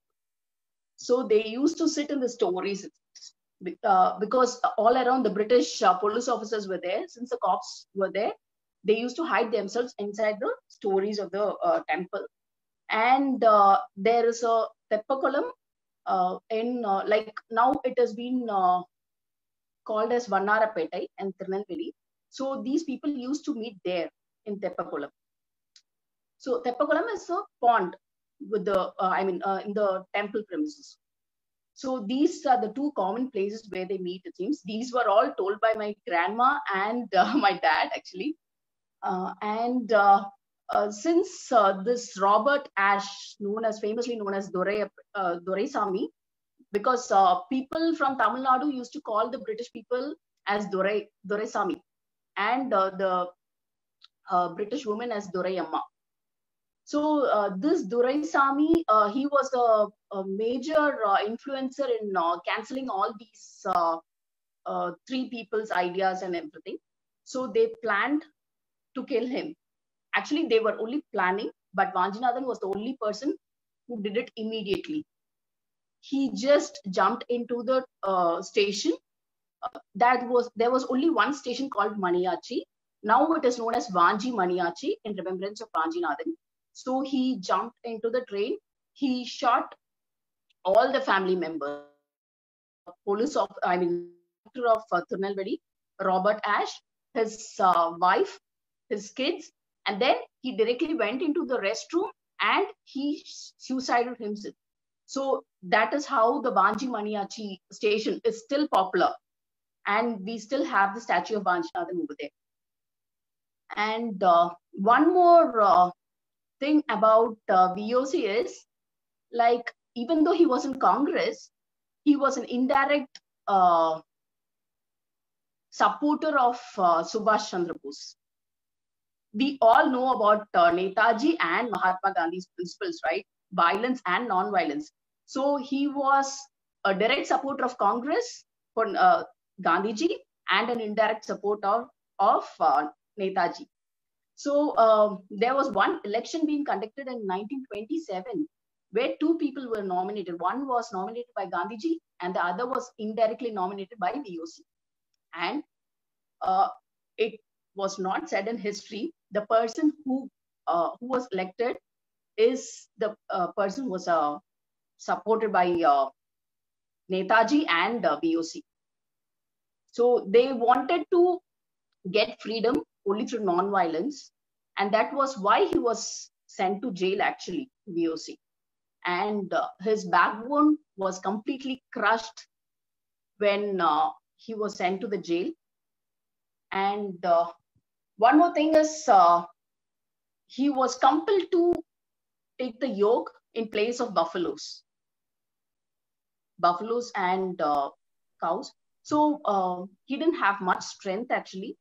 So they used to sit in the stories because all around the British police officers were there. Since the cops were there, they used to hide themselves inside the stories of the temple. And there is a Theppa column in, like now it has been called as Vannarapettai in Tirunelveli. So these people used to meet there in Theppakulam. So Theppakulam is a pond with the, in the temple premises. So these are the 2 common places where they meet, it seems. These were all told by my grandma and my dad, actually. Since this Robert Ashe, famously known as Doraisamy, because people from Tamil Nadu used to call the British people as Doraisamy. And the British woman as Doraiamma. So this Doraisamy, he was a major influencer in cancelling all these 3 people's ideas and everything. So they planned to kill him. Actually, they were only planning, but Vanchinathan was the only person who did it immediately. He just jumped into the station. There was only one station called Maniyachi. Now it is known as Vanchi Maniyachi in remembrance of Vanchinathan. So he jumped into the train. He shot all the family members. Director of Tirunelveli, Robert Ashe, his wife, his kids, and then he directly went into the restroom and he suicided himself. So that is how the Vanchi Maniyachi station is still popular. And we still have the statue of Vanchinathan over there. And one more thing about VOC is, like, even though he was in Congress, he was an indirect supporter of Subhash Chandra Bose. We all know about Netaji and Mahatma Gandhi's principles, right? Violence and non-violence. So he was a direct supporter of Congress for Gandhiji and an indirect supporter of Netaji. So there was one election being conducted in 1927 where two people were nominated. One was nominated by Gandhiji and the other was indirectly nominated by VOC. And it was not said in history. The person who was elected is the person who was supported by Netaji and VOC. So they wanted to get freedom only through non-violence, and that was why he was sent to jail, actually, VOC. And his backbone was completely crushed when he was sent to the jail. And one more thing is, he was compelled to take the yoke in place of buffaloes and cows. So he didn't have much strength, actually.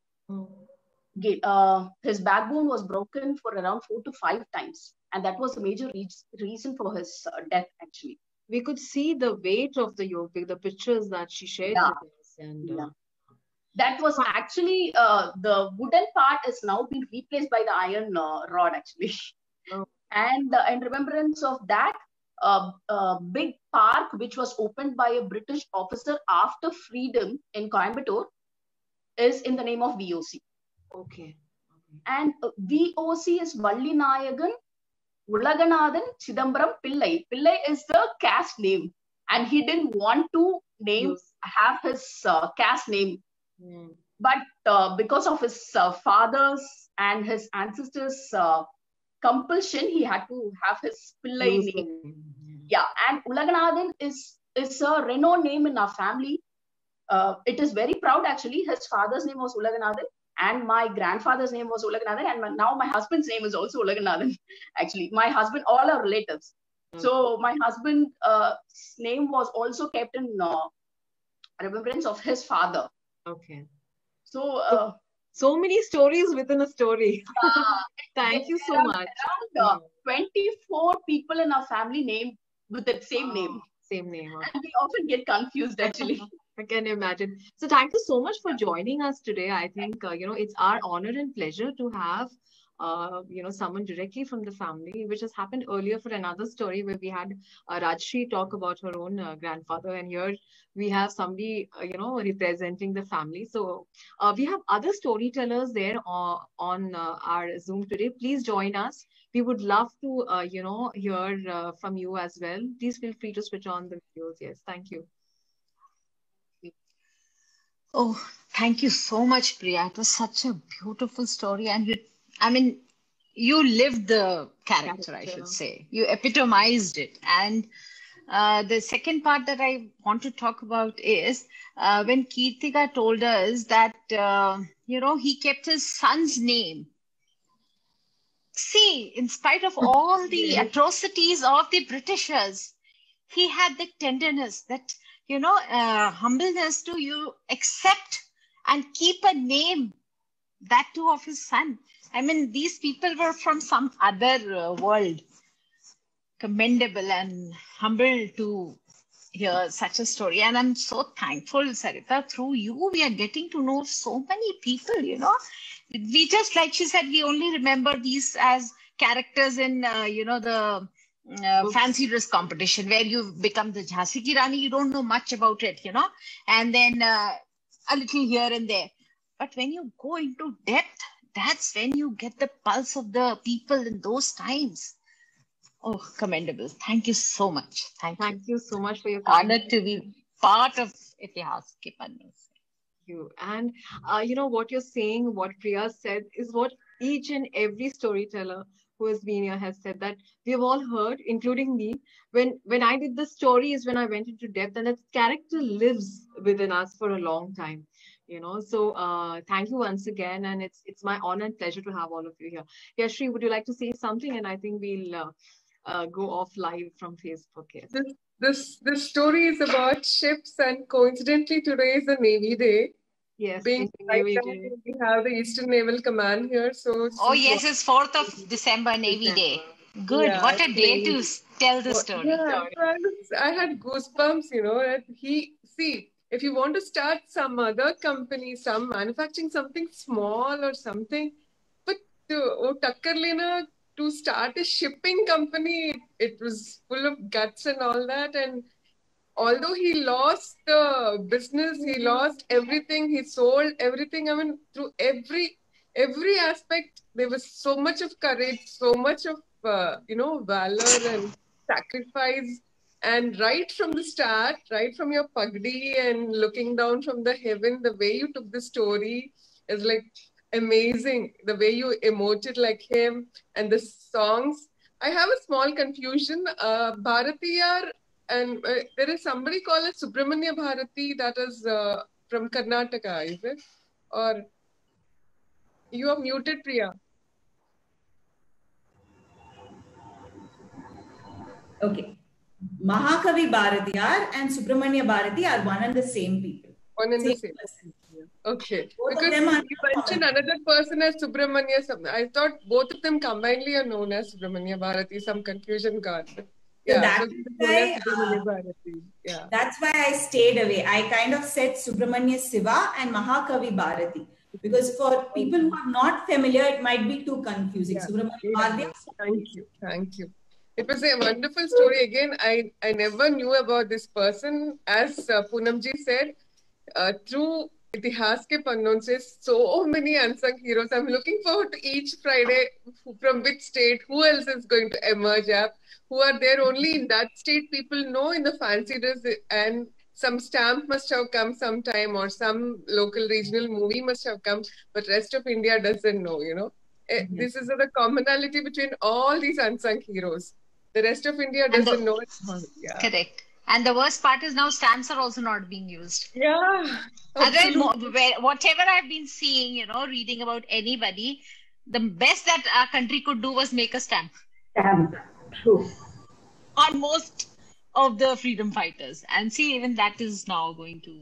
His backbone was broken for around 4 to 5 times. And that was a major reason for his death, actually. We could see the weight of the yoke, the pictures that she shared with us. And, that was actually, the wooden part is now been replaced by the iron rod, actually. Oh. And in remembrance of that, big park, which was opened by a British officer after freedom in Coimbatore, is in the name of VOC. Okay. And VOC is Vallinayagam Ulaganathan Chidambaram Pillai. Pillai is the caste name, and he didn't want to have his caste name. Mm. But because of his father's and his ancestors' compulsion, he had to have his Pillai name. Yeah, and Ulaganathan is a renowned name in our family. It is very proud, actually. His father's name was Ulaganathan, and my grandfather's name was Ulaganathan, and now my husband's name is also Ulaganathan, actually. My husband, all are relatives. Mm. So my husband's name was also kept in remembrance of his father. Okay. So, so many stories within a story. Thank you so much. Around 24 people in our family named with the same name. Same name. Okay. And we often get confused, actually. I can imagine. So thank you so much for joining us today. I think, you know, it's our honor and pleasure to have, you know, someone directly from the family, which has happened earlier for another story where we had Rajshri talk about her own grandfather. And here we have somebody, you know, representing the family. So we have other storytellers there on our Zoom today. Please join us. We would love to, you know, hear from you as well. Please feel free to switch on the videos. Yes, thank you. Oh, thank you so much, Priya. It was such a beautiful story. And you, I mean, you lived the character, I should say. You epitomized it. And the second part that I want to talk about is when Keerthika told us that, you know, he kept his son's name. See, in spite of all the atrocities of the Britishers, he had the tenderness, that, you know, humbleness to you accept and keep a name, that too of his son. I mean, these people were from some other world. Commendable and humble to hear such a story. And I'm so thankful, Sarita, through you, we are getting to know so many people, you know. We just, like she said, we only remember these as characters in, you know, the fancy dress competition where you become the Jhansi Ki Rani. You don't know much about it, you know, and then a little here and there. But when you go into depth, that's when you get the pulse of the people in those times. Oh, commendable. Thank you so much. Thank you so much for your honor to be part of Itihaas Ke Pannon Se. And you know what you're saying, what Priya said is what each and every storyteller who has been here has said, that we've all heard, including me. When I did the story is when I went into depth, and that character lives within us for a long time. you know. So thank you once again, and it's my honor and pleasure to have all of you here. Yeshree, would you like to say something? And I think we'll go off live from Facebook here. This story is about ships, and coincidentally today is the Navy Day. Yes, being Navy Day. We have the Eastern Naval Command here. So oh yes, it's 4th of December, Navy Day. Good, yeah, what a day to tell the story. Yeah, I had goosebumps, you know. See, if you want to start some other company, manufacturing something small or something, but to start a shipping company, it was full of guts and all that. And although he lost the business, he lost everything, he sold everything. I mean, through every aspect, there was so much of courage, so much of valor and sacrifice. And right from the start, right from your pagdi and looking down from the heaven, the way you took the story is like amazing. The way you emoted like him, and the songs. I have a small confusion. Bharatiyar, and there is somebody called as Subramanya Bharati, that is from Karnataka, is it? Or you are muted, Priya. Okay, Mahakavi Bharatiyar and Subramanya Bharati are one and the same people. One and the same person. Okay, because you mentioned another person as Subramanya. I thought both of them combinedly are known as Subramanya Bharati. Some confusion got. Yeah, so that's why I stayed away. I kind of said Subramanya Siva and Mahakavi Bharati, because for people who are not familiar, it might be too confusing. Yeah. Subramanya Bharati. Thank you. Thank you. It was a wonderful story. Again, I never knew about this person. As Poonamji said, through Itihaas Ke Pannon Se, so many unsung heroes. I'm looking forward to each Friday, from which state, who else is going to emerge up, who are there only in that state. People know in the fancy dress, and some stamp must have come sometime, or some local regional movie must have come, but rest of India doesn't know, you know. Mm-hmm. This is the commonality between all these unsung heroes. The rest of India doesn't know it. Yeah. Correct. And the worst part is now stamps are also not being used. Yeah. Whatever I've been seeing, you know, reading about anybody, the best that our country could do was make a stamp. Stamp. True. On most of the freedom fighters. And see, even that is now going to...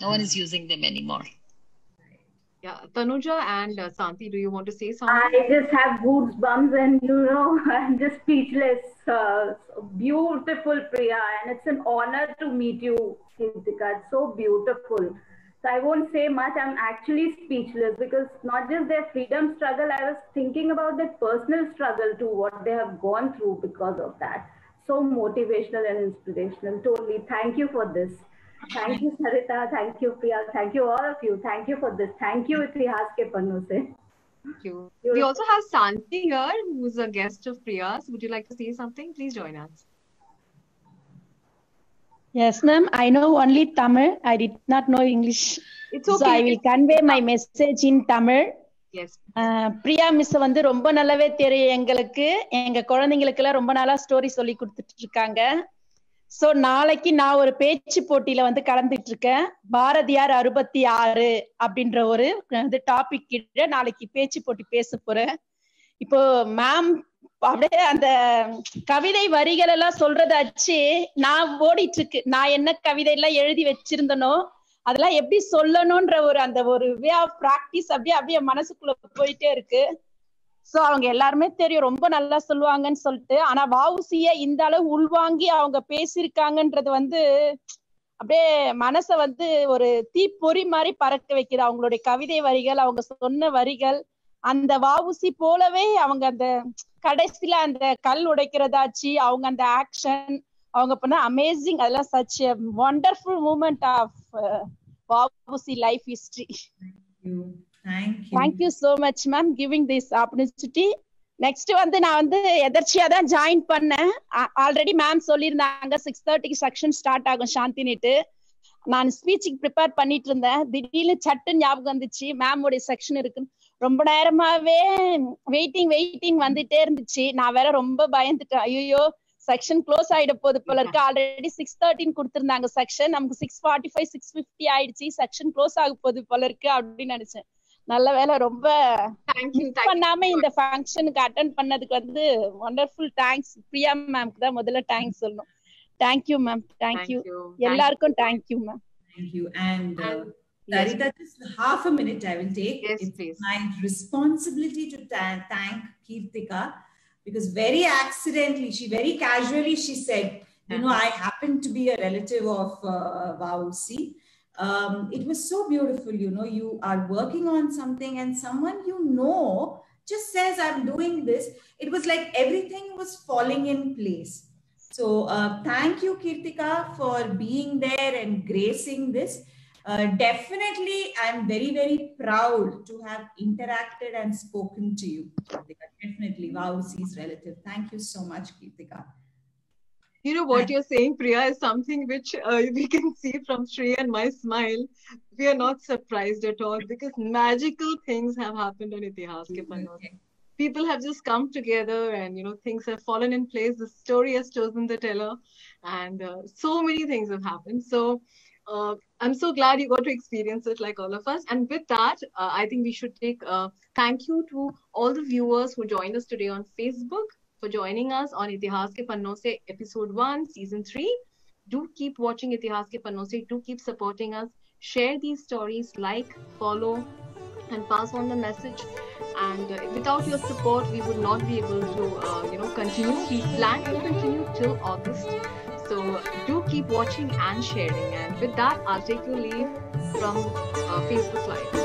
No one is using them anymore. Yeah, Tanuja and Shanti, do you want to say something? I just have goosebumps, and you know, I'm just speechless. Beautiful, Priya, and it's an honor to meet you, Keerthika. It's so beautiful. So I won't say much. I'm actually speechless, because not just their freedom struggle, I was thinking about their personal struggle too, what they have gone through because of that. So motivational and inspirational. Totally. Thank you for this. Thank you, Sarita. Thank you, Priya. Thank you, all of you. Thank you for this. Thank you, Itihaas Ke Pannon Se. Thank you. We also have Shanti here, who is a guest of Priya's. Would you like to say something? Please join us. Yes, ma'am. I know only Tamil. I did not know English. It's okay. So I will convey my message in Tamil. Yes. Priya miss vandu romba nallave theriyum engalukku, enga kulandhengala romba nala story solli kuduthirukanga. So நாளைக்கு நான் ஒரு பேச்சு போட்டியில வந்து கலந்துட்டு இருக்கேன். பாரதியார் 66 அப்படின்ற ஒரு டாபிக் கிட்ட நாளைக்கு பேச்சு போட்டி பேச போறேன். இப்போ மேம் அப்படியே அந்த கவிதை வரிகள் எல்லாம் சொல்றதாச்சு நான் ஓடிட்டு இருக்கு. நான் என்ன கவிதை எல்லாம் எழுதி வச்சிருந்தனோ அதெல்லாம் எப்படி சொல்லணும்ன்ற ஒரு வே ஆஃப் பிராக்டிஸ் அப்படியே மனசுக்குள்ள போயிட்டே இருக்கு. சோ அவங்க எல்லாருமே தெரியும் ரொம்ப நல்லா சொல்லுவாங்கன்னு சொல்லிட்டு, ஆனா வாவுசிய இந்த அளவு உள்வாங்கி அவங்க பேசியிருக்காங்கன்றது வந்து அப்படியே மனச வந்து ஒரு தீப்பொறி மாதிரி பறக்க வைக்கிற அவங்களுடைய கவிதை வரிகள், அவங்க சொன்ன வரிகள் அந்த வாவுசி போலவே அவங்க அந்த கடைசியில அந்த கல் உடைக்கிறதாச்சு அவங்க அந்த ஆக்ஷன் அவங்க பண்ண அமேசிங். அதெல்லாம் such a wonderful moment of VOC life history. Thank you so much, ma'am, giving this opportunity. Next வந்து நான் வந்து எதர்ச்சியா தான் ஜாயின் பண்ணேன். ஆல்ரெடி மேம் சொல்லியிருந்தாங்க 6:30க்கு செக்ஷன் ஸ்டார்ட் ஆகும் சாந்தி நேத்து. நான் ஸ்பீச்சுக்கு ப்ரிப்பேர் பண்ணிட்டு இருந்தேன். திடீர்னு சட்டு ஞாபகம் வந்துச்சு மேமோட செக்ஷன் இருக்குன்னு. ரொம்ப நேரமாவே வெயிட்டிங் வந்துட்டே இருந்துச்சு. நான் வேற ரொம்ப பயந்துட்டேன். ஐயோ section close ஆயிடப்போது போல இருக்கு. ஆல்ரெடி 6:13 கொடுத்திருந்தாங்க செக்ஷன், நமக்கு 6:45 6:50 ஆயிடுச்சு, செக்ஷன் க்ளோஸ் ஆக போகுது போல இருக்கு அப்படின்னு நினைச்சேன். நல்ல வேலை, ரொம்ப பண்ணாம இந்த ஃபங்க்ஷனுக்கு அட்டெண்ட் பண்ணதுக்கு வந்து வண்டர்ஃபுல் தேங்க்ஸ். பிரியா மேம்க்கு தான் முதல்ல தேங்க்ஸ் சொல்லணும். தேங்க்யூ மேம், தேங்க்யூ எல்லாருக்கும், thank you ma'am, thank you. And Sarita, just half a minute I will take. Yes, it's my responsibility to thank Keerthika, because very accidentally, she very casually, she said, you know, I happen to be a relative of Vausi. It was so beautiful, you know, you are working on something and someone you know just says, I'm doing this. It was like everything was falling in place. So thank you, Keerthika, for being there and gracing this. Definitely, I'm very proud to have interacted and spoken to you, Keerthika. Definitely, Vausi's relative. Thank you so much, Keerthika. You know what you're saying, Priya, is something which we can see from Shree and my smile. We are not surprised at all, because magical things have happened on Itihaas Ke Pannon Se. People have just come together, and you know, things have fallen in place. The story has chosen the teller, and so many things have happened. So I'm so glad you got to experience it like all of us. And with that, I think we should take thank you to all the viewers who joined us today on Facebook, for joining us on Itihaas Ke Pannon Se episode 1 season 3. Do keep watching Itihaas Ke Pannon Se, do keep supporting us, share these stories, like, follow and pass on the message. And without your support, we would not be able to you know, continue. We plan to continue till August. So do keep watching and sharing. And with that, I'll take your leave from Facebook Live.